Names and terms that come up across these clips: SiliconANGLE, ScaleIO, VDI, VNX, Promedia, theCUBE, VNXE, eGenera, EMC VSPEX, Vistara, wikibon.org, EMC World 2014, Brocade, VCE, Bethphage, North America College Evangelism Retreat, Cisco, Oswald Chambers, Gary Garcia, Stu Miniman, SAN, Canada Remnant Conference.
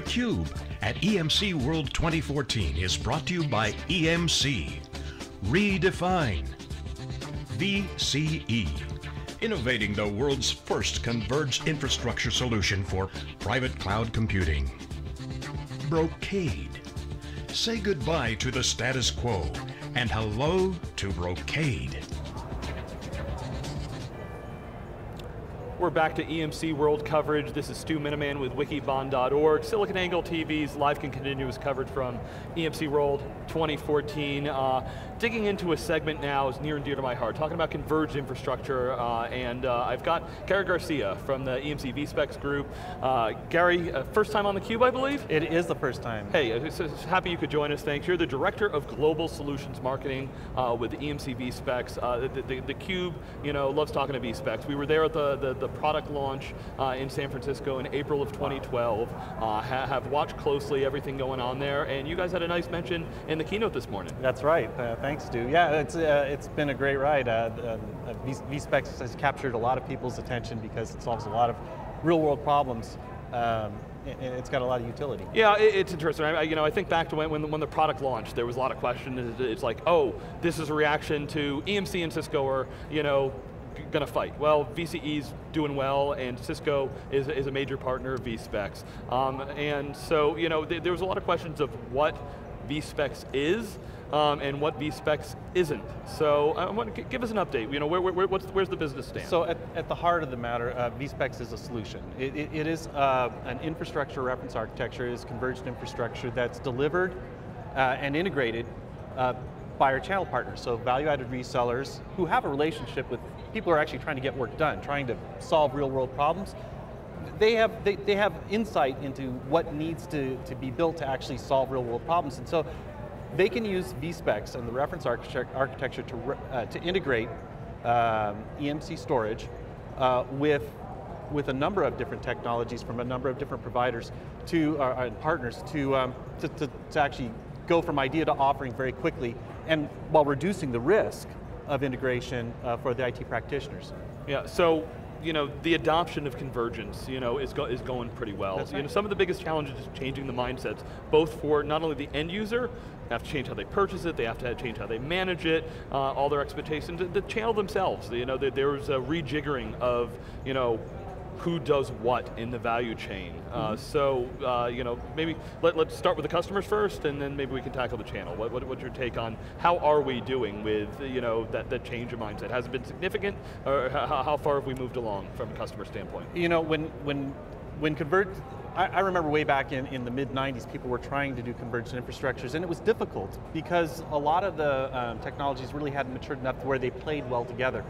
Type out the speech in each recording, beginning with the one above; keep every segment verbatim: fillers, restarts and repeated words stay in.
theCUBE at E M C World twenty fourteen is brought to you by E M C. Redefine. V C E. Innovating the world's first converged infrastructure solution for private cloud computing. Brocade. Say goodbye to the status quo and hello to Brocade. We're back to E M C World coverage. This is Stu Miniman with wikibon dot org. SiliconANGLE T V's live and continuous coverage from E M C World twenty fourteen. Uh, digging into a segment now is near and dear to my heart, talking about converged infrastructure, uh, and uh, I've got Gary Garcia from the E M C VSPEX group. Uh, Gary, uh, first time on theCUBE, I believe? It is the first time. Hey, it's, it's happy you could join us, thanks. You're the Director of Global Solutions Marketing uh, with E M C VSPEX. Uh, the, the, the CUBE, you know, loves talking to VSPEX. We were there at the, the, the product launch uh, in San Francisco in April of twenty twelve. Uh, ha have watched closely everything going on there, and you guys had a nice mention in the keynote this morning. That's right, uh, thanks Stu. Yeah, it's, uh, it's been a great ride. Uh, uh, VSPEX has captured a lot of people's attention because it solves a lot of real world problems. Um, And it's got a lot of utility. Yeah, it's interesting. I, you know, I think back to when, when, when the product launched, there was a lot of question. It's like, oh, this is a reaction to E M C and Cisco, or, you know, going to fight. Well, V C E's doing well, and Cisco is, is a major partner of VSPEX. Um, and so, you know, th there was a lot of questions of what VSPEX is, Um, and what VSPEX isn't. So I want to give us an update. You know, where, where, what's, where's the business stand? So at, at the heart of the matter, uh, VSPEX is a solution. It, it, it is uh, an infrastructure reference architecture. It is converged infrastructure that's delivered uh, and integrated uh, by our channel partners, so value-added resellers who have a relationship with people who are actually trying to get work done, trying to solve real-world problems. They have, they, they have insight into what needs to, to be built to actually solve real-world problems, and so they can use VSPEX and the reference architecture to, uh, to integrate um, E M C storage uh, with, with a number of different technologies from a number of different providers to, uh, and partners to, um, to, to, to actually go from idea to offering very quickly, and while reducing the risk of integration uh, for the I T practitioners. Yeah, so, you know, the adoption of convergence, you know, is, go is going pretty well. Right. You know, some of the biggest challenges is changing the mindsets, both for not only the end user, they have to change how they purchase it, they have to change how they manage it, uh, all their expectations, the, the channel themselves, you know, the, there was a rejiggering of, you know, who does what in the value chain. Uh, mm-hmm. So, uh, you know, maybe let, let's start with the customers first, and then maybe we can tackle the channel. What, what, what's your take on how are we doing with, you know, that, that change of mindset? Has it been significant, or how, how far have we moved along from a customer standpoint? You know, when, when, when convert, I, I remember way back in, in the mid nineties, people were trying to do converged infrastructures, and it was difficult because a lot of the um, technologies really hadn't matured enough to where they played well together.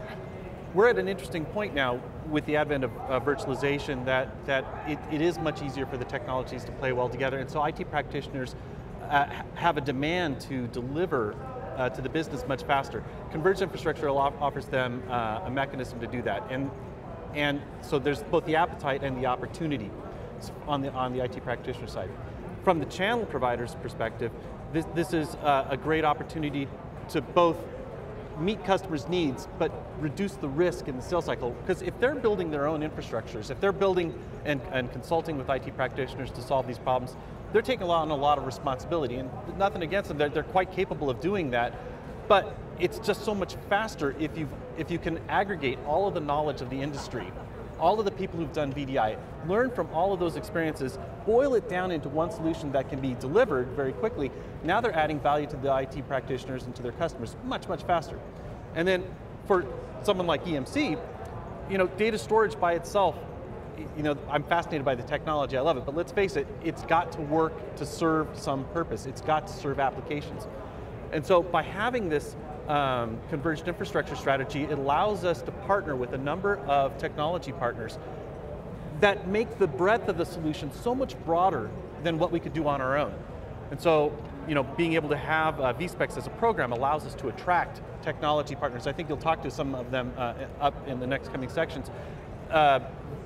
We're at an interesting point now with the advent of uh, virtualization that, that it, it is much easier for the technologies to play well together, and so I T practitioners uh, have a demand to deliver uh, to the business much faster. Converged infrastructure offers them uh, a mechanism to do that, and, and so there's both the appetite and the opportunity on the, on the I T practitioner side. From the channel provider's perspective, this, this is uh, a great opportunity to both meet customers' needs, but reduce the risk in the sales cycle, because if they're building their own infrastructures, if they're building and, and consulting with I T practitioners to solve these problems, they're taking on a lot of responsibility, and nothing against them, they're, they're quite capable of doing that, but it's just so much faster if, you've, if you can aggregate all of the knowledge of the industry, all of the people who've done V D I, learn from all of those experiences, boil it down into one solution that can be delivered very quickly. Now they're adding value to the I T practitioners and to their customers much, much faster. And then for someone like E M C, you know, data storage by itself, you know, I'm fascinated by the technology, I love it, but let's face it, it's got to work to serve some purpose. It's got to serve applications. And so by having this Um, converged infrastructure strategy, it allows us to partner with a number of technology partners that make the breadth of the solution so much broader than what we could do on our own. And so, you know, being able to have uh, VSPEX as a program allows us to attract technology partners. I think you'll talk to some of them uh, up in the next coming sections. Uh,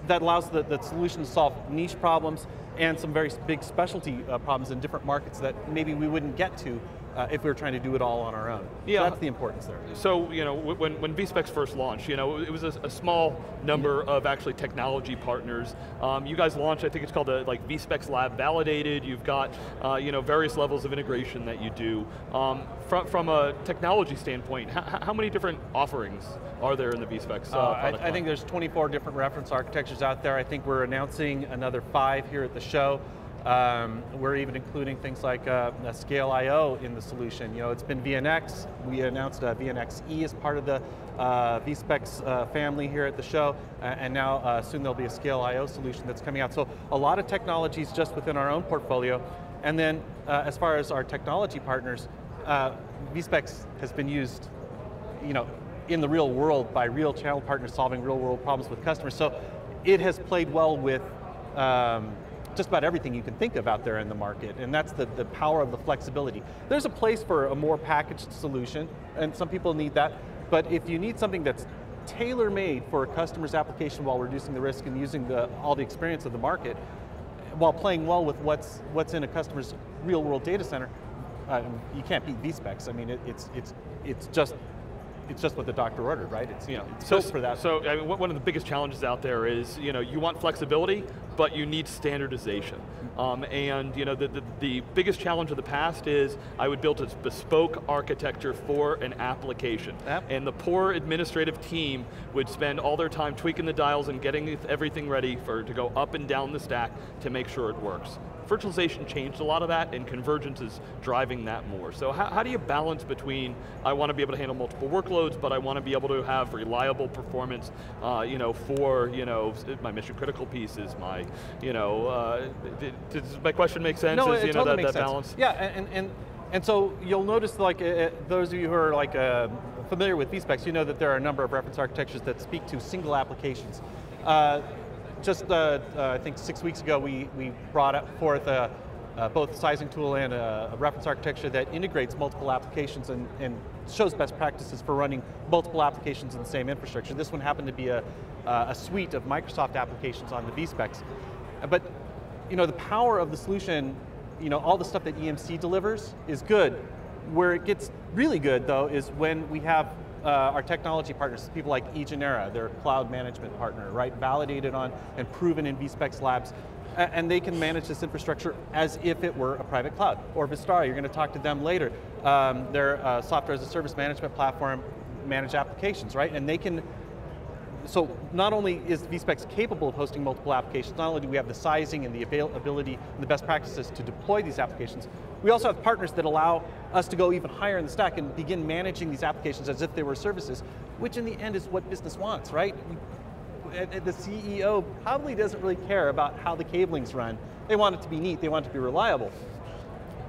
that allows the, the solution to solve niche problems and some very big specialty uh, problems in different markets that maybe we wouldn't get to uh, if we were trying to do it all on our own. Yeah. So that's the importance there. So, you know, when, when VSPEX first launched, you know, it was a, a small number of actually technology partners. Um, you guys launched, I think it's called a, like VSPEX Lab Validated. You've got, uh, you know, various levels of integration that you do. Um, from, from a technology standpoint, how, how many different offerings are there in the VSPEX uh, uh, I, I think there's twenty-four different reference architectures out there. I think we're announcing another five here at the show. Um, we're even including things like uh, ScaleIO in the solution. You know, it's been V N X. We announced uh, V N X E as part of the uh, VSPEX uh, family here at the show, uh, and now uh, soon there'll be a ScaleIO solution that's coming out. So a lot of technologies just within our own portfolio. And then uh, as far as our technology partners, uh, VSPEX has been used, you know, in the real world by real channel partners solving real world problems with customers. So it has played well with um, just about everything you can think of out there in the market, and that's the, the power of the flexibility. There's a place for a more packaged solution, and some people need that, but if you need something that's tailor-made for a customer's application while reducing the risk and using the, all the experience of the market, while playing well with what's, what's in a customer's real-world data center, uh, you can't beat VSPEX. I mean, it, it's, it's, it's just It's just what the doctor ordered, right? It's, yeah. it's so, built for that. So I mean, one of the biggest challenges out there is, you know, you want flexibility, but you need standardization. Um, and you know, the, the, the biggest challenge of the past is, I would build a bespoke architecture for an application. Yep. And the poor administrative team would spend all their time tweaking the dials and getting everything ready for to go up and down the stack to make sure it works. Virtualization changed a lot of that, and convergence is driving that more. So how, how do you balance between, I want to be able to handle multiple workloads, but I want to be able to have reliable performance, uh, you know, for, you know, my mission critical pieces, my, you know, uh, does my question make sense? No, is, it you totally know, that, makes that sense. Balance? Yeah, and, and, and so you'll notice, like, uh, those of you who are like uh, familiar with VSPEX, you know that there are a number of reference architectures that speak to single applications. Uh, Just, uh, uh, I think six weeks ago, we, we brought up forth uh, uh, both a sizing tool and a, a reference architecture that integrates multiple applications and, and shows best practices for running multiple applications in the same infrastructure. This one happened to be a, uh, a suite of Microsoft applications on the VSPEX. But, you know, the power of the solution, you know, all the stuff that E M C delivers is good. Where it gets really good, though, is when we have Uh, our technology partners, people like eGenera, their cloud management partner, right? Validated on and proven in VSPEX labs, and they can manage this infrastructure as if it were a private cloud. Or Vistara, you're going to talk to them later. Um, their uh, software as a service management platform, manage applications, right? And they can, so not only is VSPEX capable of hosting multiple applications, not only do we have the sizing and the availability and the best practices to deploy these applications, we also have partners that allow us to go even higher in the stack and begin managing these applications as if they were services, which in the end is what business wants, right? The C E O probably doesn't really care about how the cablings run. They want it to be neat, they want it to be reliable,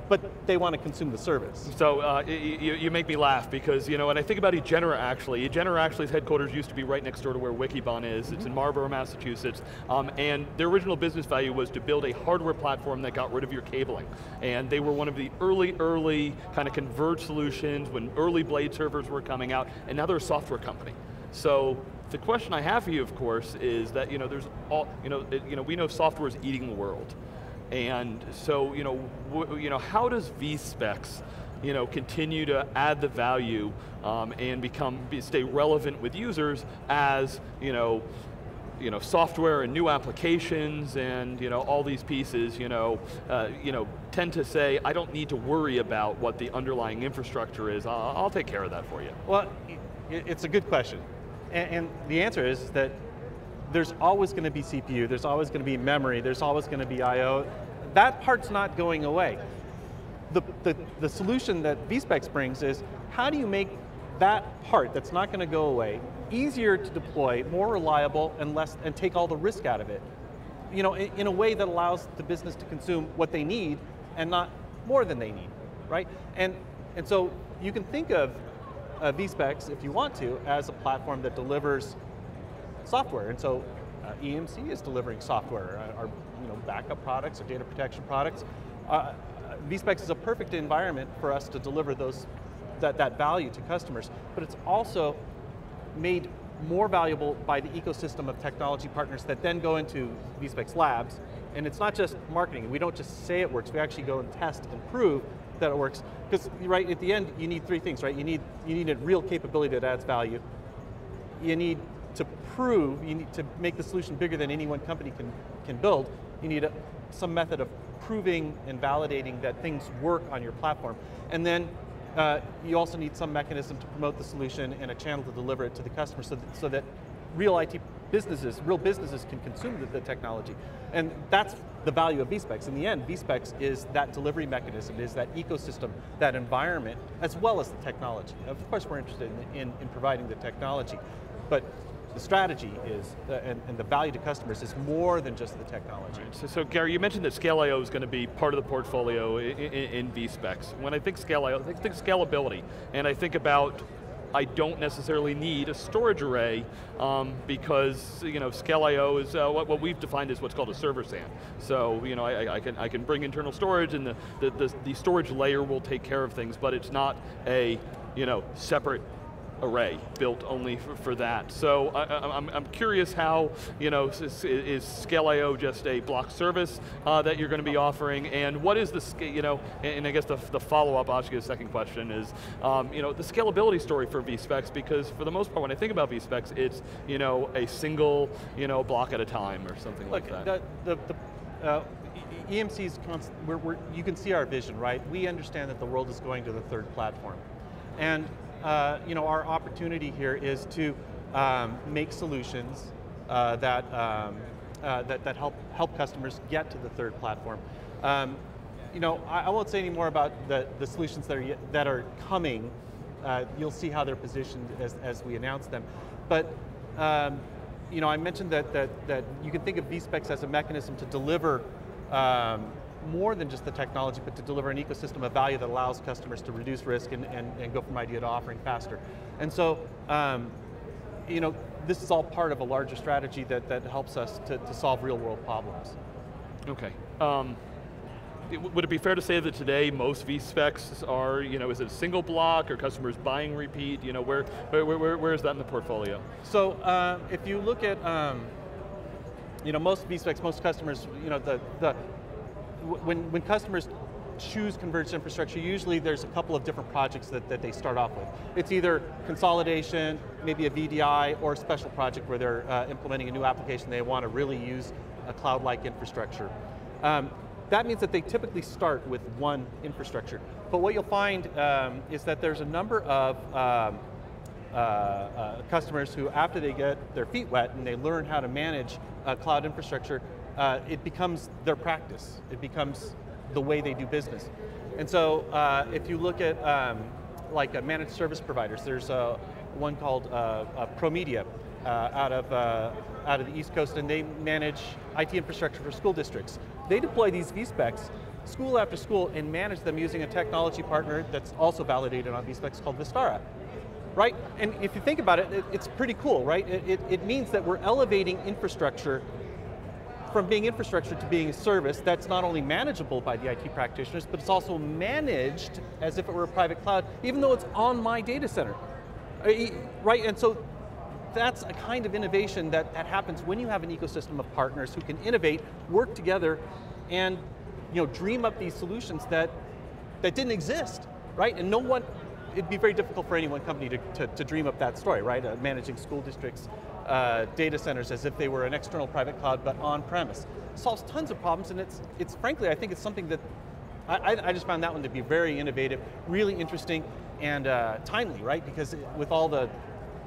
but they want to consume the service. So uh, you, you make me laugh because, you know, and I think about eGenera actually. eGenera actually's headquarters used to be right next door to where Wikibon is. Mm-hmm. It's in Marlborough, Massachusetts. Um, and their original business value was to build a hardware platform that got rid of your cabling. And they were one of the early, early kind of converged solutions when early blade servers were coming out, and now they're a software company. So the question I have for you, of course, is that, you know, there's all, you know, it, you know we know software is eating the world. And so, you know, w you know, how does VSPEX, you know, continue to add the value um, and become be, stay relevant with users as, you know, you know, software and new applications and, you know, all these pieces, you know, uh, you know, tend to say, I don't need to worry about what the underlying infrastructure is. I'll, I'll take care of that for you. Well, it's a good question, and, and the answer is that there's always going to be C P U, there's always going to be memory, there's always going to be I O. That part's not going away. The, the, the solution that VSPEX brings is, how do you make that part that's not going to go away easier to deploy, more reliable, and, less, and take all the risk out of it? You know, in, in a way that allows the business to consume what they need and not more than they need, right? And, and so you can think of uh, VSPEX, if you want to, as a platform that delivers software, and so uh, E M C is delivering software. Uh, our you know, backup products, our data protection products. Uh, VSPEX is a perfect environment for us to deliver those, that, that value to customers, but it's also made more valuable by the ecosystem of technology partners that then go into VSPEX labs, and it's not just marketing. We don't just say it works, we actually go and test and prove that it works. Because right at the end, you need three things, right? You need, you need a real capability that adds value. You need to prove, you need to make the solution bigger than any one company can, can build. You need a, some method of proving and validating that things work on your platform. And then uh, you also need some mechanism to promote the solution and a channel to deliver it to the customer so that, so that real I T businesses, real businesses can consume the, the technology. And that's the value of V SPEX. In the end, V SPEX is that delivery mechanism, is that ecosystem, that environment, as well as the technology. Of course, we're interested in, in, in providing the technology, but the strategy is, uh, and, and the value to customers is more than just the technology. Right. So, so Gary, you mentioned that ScaleIO is going to be part of the portfolio in, in, in V SPEX. When I think ScaleIO, I think scalability, and I think about I don't necessarily need a storage array um, because you know ScaleIO is uh, what, what we've defined as what's called a server SAN. So you know I, I can I can bring internal storage, and the the, the the storage layer will take care of things, but it's not a you know separate array built only for, for that. So I, I'm I'm curious how you know is, is ScaleIO just a block service uh, that you're going to be offering, and what is the you know and I guess the the follow up, actually, the second question is um, you know the scalability story for V SPEX, because for the most part when I think about V SPEX, it's you know a single you know block at a time or something Look, like that. The, the, the, uh, E M C's constant. We're, we're, you can see our vision, right? We understand that the world is going to the third platform, and Uh, you know, our opportunity here is to um, make solutions uh, that, um, uh, that that help help customers get to the third platform. Um, you know, I, I won't say any more about the the solutions that are that are coming. Uh, you'll see how they're positioned as as we announce them. But um, you know, I mentioned that that that you can think of V SPEX as a mechanism to deliver. Um, more than just the technology, but to deliver an ecosystem of value that allows customers to reduce risk and, and, and go from idea to offering faster. And so, um, you know, this is all part of a larger strategy that, that helps us to, to solve real world problems. Okay. Um, would it be fair to say that today most V SPEX are, you know, is it a single block, or customers buying repeat? You know, where, where, where, where is that in the portfolio? So, uh, if you look at, um, you know, most V SPEX, most customers, you know, the, the When, when customers choose converged infrastructure, usually there's a couple of different projects that, that they start off with. It's either consolidation, maybe a V D I, or a special project where they're uh, implementing a new application. They want to really use a cloud-like infrastructure. Um, that means that they typically start with one infrastructure. But what you'll find um, is that there's a number of um, uh, uh, customers who, after they get their feet wet and they learn how to manage uh, cloud infrastructure, Uh, it becomes their practice. It becomes the way they do business. And so uh, if you look at um, like uh, managed service providers, there's uh, one called uh, uh, Promedia uh, out, of, uh, out of the East Coast, and they manage I T infrastructure for school districts. They deploy these V SPEX school after school and manage them using a technology partner that's also validated on V SPEX called Vistara. Right? And if you think about it, it it's pretty cool, right? It, it, it means that we're elevating infrastructure from being infrastructure to being a service that's not only manageable by the I T practitioners, but it's also managed as if it were a private cloud, even though it's on my data center, right? And so that's a kind of innovation that, that happens when you have an ecosystem of partners who can innovate, work together, and you know, dream up these solutions that, that didn't exist, right? And no one, it'd be very difficult for any one company to, to, to dream up that story, right? Uh, managing school districts, Uh, data centers as if they were an external private cloud, but on-premise. Solves tons of problems, and it's, it's frankly, I think it's something that, I, I just found that one to be very innovative, really interesting, and uh, timely, right? Because with all the,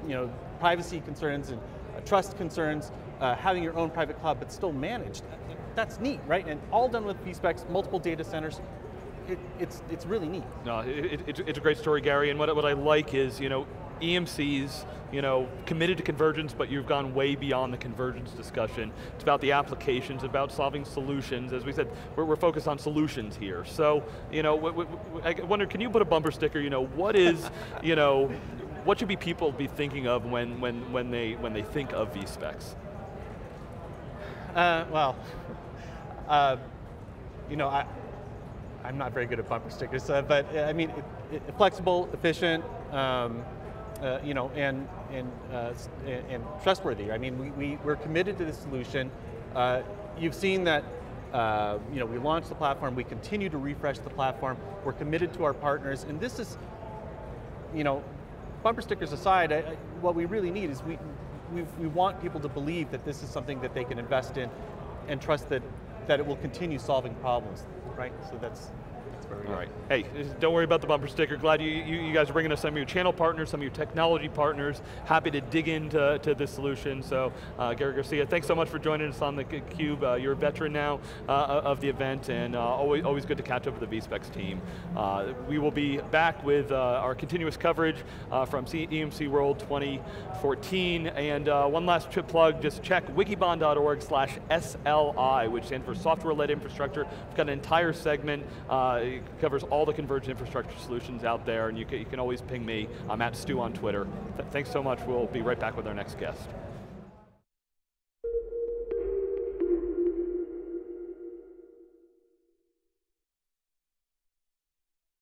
you know, privacy concerns and uh, trust concerns, uh, having your own private cloud but still managed, that's neat, right? And all done with V SPEX, multiple data centers, it, it's, it's really neat. No, it, it, it's a great story, Gary, and what, what I like is, you know, E M C's, you know, committed to convergence, but you've gone way beyond the convergence discussion. It's about the applications, about solving solutions. As we said, we're, we're focused on solutions here. So, you know, w w I wonder, can you put a bumper sticker, you know, what is, you know, what should be people be thinking of when, when, when, they, when they think of V SPEX? Uh, well, uh, you know, I, I'm not very good at bumper stickers, uh, but I mean, it, it, flexible, efficient, um, Uh, you know, and and, uh, and and trustworthy. I mean, we, we we're committed to this solution. Uh, you've seen that Uh, you know, we launched the platform, we continue to refresh the platform, we're committed to our partners, and this is, you know, bumper stickers aside, I, I, what we really need is we, we, we want people to believe that this is something that they can invest in and trust that, that it will continue solving problems, right? So that's, that's where we are. All right, hey, don't worry about the bumper sticker. Glad you, you, you guys are bringing us some of your channel partners, some of your technology partners. Happy to dig into to this solution. So, uh, Gary Garcia, thanks so much for joining us on theCUBE. Uh, you're a veteran now uh, of the event, and uh, always, always good to catch up with the VSPEX team. Uh, we will be back with uh, our continuous coverage uh, from E M C World twenty fourteen, and uh, one last trip plug, just check wikibon dot org slash S L I, which stands for Software-Led Infrastructure. We've got an entire segment, uh, it covers all the converged infrastructure solutions out there, and you can, you can always ping me. I'm at Stu on Twitter. Th- thanks so much, we'll be right back with our next guest.